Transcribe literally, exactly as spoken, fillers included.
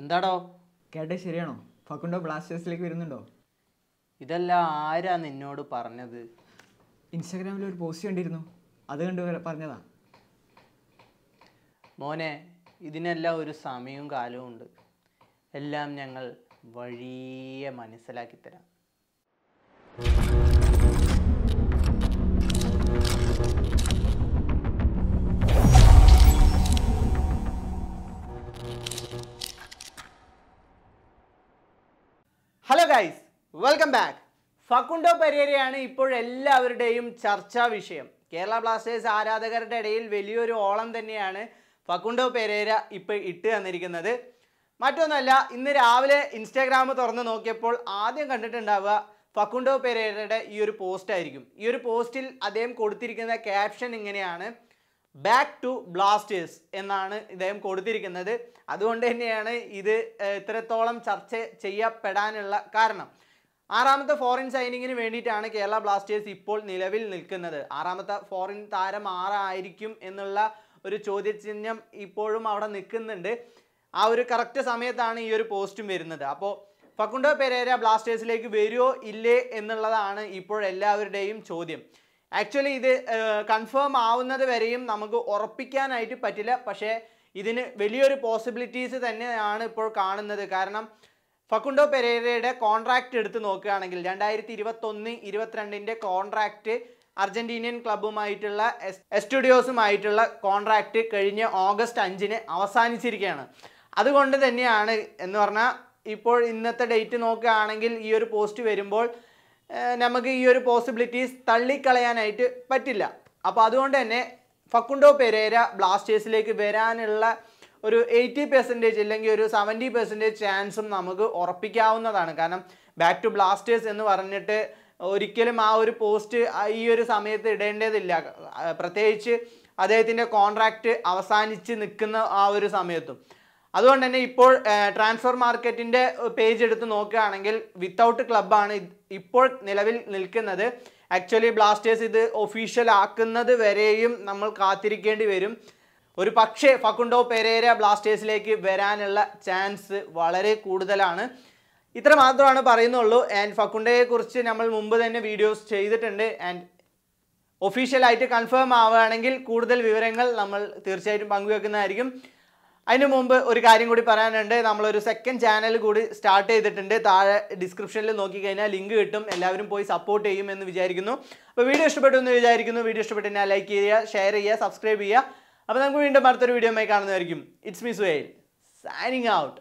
Endado? Kerala Seriano, Facundo Blasters like Virando. Idella Ira and in Nodo Parnade Instagram will post you and didn't know. Other than Parnada Mone, Idinella Urusami Galund Elam Yangal, Varia Manisala Kitera. Hello guys, welcome back. Facundo Pereyra ആണ് ഇപ്പോൾ എല്ലാവരുടെയും ചർച്ചാ വിഷയം. Kerala Blasters ആരാധകരുടെ ഇടയിൽ വലിയൊരു ഓളം തന്നെയാണ് Facundo Pereyra ഇപ്പോൾ ഇട്ട് വന്നിരിക്കുന്നത്. മറ്റൊന്നല്ല ഇന്ന് രാവിലെ Instagram തുറന്നു നോക്കിയപ്പോൾ ആദ്യം കണ്ടിട്ടുണ്ടാവുക Facundo Pereyraയുടെ ഈ ഒരു പോസ്റ്റ് ആയിരിക്കും. ഈ ഒരു പോസ്റ്റിൽ അദ്ദേഹം കൊടുത്തിരിക്കുന്ന ക്യാപ്ഷൻ ഇങ്ങനെയാണ് Back to Blasters എന്നാണ് ഇദ്ദേഹം കൊടുത്തിരിക്കുന്നത്. അതുകൊണ്ട് തന്നെയാണ് ഇത് ഇത്രത്തോളം ചർച്ച ചെയ്യപ്പെടാനുള്ള കാരണം. ആറാമത്തെ ഫോറിൻ സൈനിങ്ങിന് വേണ്ടിയിട്ടാണ് കേരള ബ്ലാസ്റ്റേഴ്സ് ഇപ്പോൾ നിലവിൽ നിൽക്കുന്നത്. ആറാമത്തെ ഫോറിൻ താരം ആരായിരിക്കും എന്നുള്ള ഒരു ചോദ്യചിഹ്നം ഇപ്പോഴും അവിടെ നിൽക്കുന്നുണ്ട്. ആ ഒരു കറക്റ്റ് സമയത്താണ് ഈ ഒരു പോസ്റ്റും വരുന്നത്. അപ്പോൾ ഫക്കുണ്ടോ പെരേര ബ്ലാസ്റ്റേഴ്സിലേക്ക് വരുമോ ഇല്ലേ എന്നുള്ളതാണ് ഇപ്പോൾ എല്ലാവരുടെയും ചോദ്യം. Actually, this uh, confirm ആവുന്നത് വരെയും നമുക്ക് ഉറപ്പിക്കാനായിട്ട് പറ്റില്ല. പക്ഷേ ഇതിന് വലിയൊരു പോസിബിലിറ്റീസ് തന്നെയാണ് ഇപ്പോൾ കാണുന്നത്. കാരണം ഫക്കുണ്ടോ പെരേരയുടെ കോൺട്രാക്റ്റ് എടുത്ത് നോക്കുകയാണെങ്കിൽ രണ്ടായിരത്തി ഇരുപത്തൊന്ന് ഇരുപത്തിരണ്ട് ന്റെ കോൺട്രാക്റ്റ് അർജന്റീനിയൻ ക്ലബ്ബുമായിട്ടുള്ള എസ്റ്റുഡിയോസുമായിട്ടുള്ള കോൺട്രാക്റ്റ് കഴിഞ്ഞ ഓഗസ്റ്റ് അഞ്ചിന് അവസാനിച്ചിരിക്കുകയാണ്. അതുകൊണ്ട് തന്നെയാണ് എന്ന് പറഞ്ഞാൽ ഇപ്പോൾ ഇന്നത്തെ ഡേറ്റ് നോക്കുകയാണെങ്കിൽ ഈ ഒരു പോസ്റ്റ് വരുമ്പോൾ നമുക്ക് ഈ ഒരു പോസിബിലിറ്റീസ് തള്ളിക്കളയാനായിട്ട് പറ്റില്ല. അപ്പോൾ അതുകൊണ്ട് തന്നെ ഫക്കുണ്ടോ പെരേര ബ്ലാസ്റ്റേഴ്സിലേക്ക് വരാനുള്ള ഒരു എഴുപത് ശതമാനം അല്ലെങ്കിൽ ഒരു എഴുപത് ശതമാനം ചാൻസും നമുക്ക് ഉറപ്പിക്കാവുന്നതാണ്. കാരണം ബാക്ക് ടു ബ്ലാസ്റ്റേഴ്സ് എന്ന് പറഞ്ഞിട്ട് ഒരിക്കലും ആ ഒരു പോസ്റ്റ് ഈ ഒരു സമയത്ത് ഇടേണ്ടതില്ല. പ്രത്യേകിച്ച് അദ്ദേഹത്തിൻ്റെ കോൺട്രാക്റ്റ് അവസാനിച്ച് നിൽക്കുന്ന ആ ഒരു സമയത്തും. അതുകൊണ്ട് തന്നെ ഇപ്പോൾ ട്രാൻസ്ഫർ മാർക്കറ്റിൻ്റെ പേജ് എടുത്ത് നോക്കുകയാണെങ്കിൽ വിത്തൗട്ട് ക്ലബ്ബാണ് ഇപ്പോൾ നിലവിൽ നിൽക്കുന്നത്. ആക്ച്വലി ബ്ലാസ്റ്റേഴ്സ് ഇത് ഒഫീഷ്യൽ ആക്കുന്നത് വരെയും നമ്മൾ കാത്തിരിക്കേണ്ടി വരും. ഒരു പക്ഷേ ഫക്കുണ്ടോ പെരേര ബ്ലാസ്റ്റേഴ്സിലേക്ക് വരാനുള്ള ചാൻസ് വളരെ കൂടുതലാണ്. ഇത്ര മാത്രമാണ് പറയുന്നുള്ളൂ. ആൻഡ് ഫക്കുണ്ടോയെക്കുറിച്ച് നമ്മൾ മുമ്പ് തന്നെ വീഡിയോസ് ചെയ്തിട്ടുണ്ട്. ആൻഡ് ഒഫീഷ്യലായിട്ട് കൺഫേം ആവുകയാണെങ്കിൽ കൂടുതൽ വിവരങ്ങൾ നമ്മൾ തീർച്ചയായിട്ടും പങ്കുവെക്കുന്നതായിരിക്കും. അതിന് മുമ്പ് ഒരു കാര്യം കൂടി പറയാനുണ്ട്. നമ്മളൊരു സെക്കൻഡ് ചാനൽ കൂടി സ്റ്റാർട്ട് ചെയ്തിട്ടുണ്ട്. താഴെ ഡിസ്ക്രിപ്ഷനിൽ നോക്കിക്കഴിഞ്ഞാൽ ലിങ്ക് കിട്ടും. എല്ലാവരും പോയി സപ്പോർട്ട് ചെയ്യുമെന്ന് വിചാരിക്കുന്നു. അപ്പോൾ വീഡിയോ ഇഷ്ടപ്പെട്ടു എന്ന് വിചാരിക്കുന്നു. വീഡിയോ ഇഷ്ടപ്പെട്ടു കഴിഞ്ഞാൽ ലൈക്ക് ചെയ്യുക, ഷെയർ ചെയ്യുക, സബ്സ്ക്രൈബ് ചെയ്യുക. അപ്പോൾ നമുക്ക് വീണ്ടും അടുത്തൊരു വീഡിയോയുമായി കാണുന്നതായിരിക്കും. It's me Suhail signing out.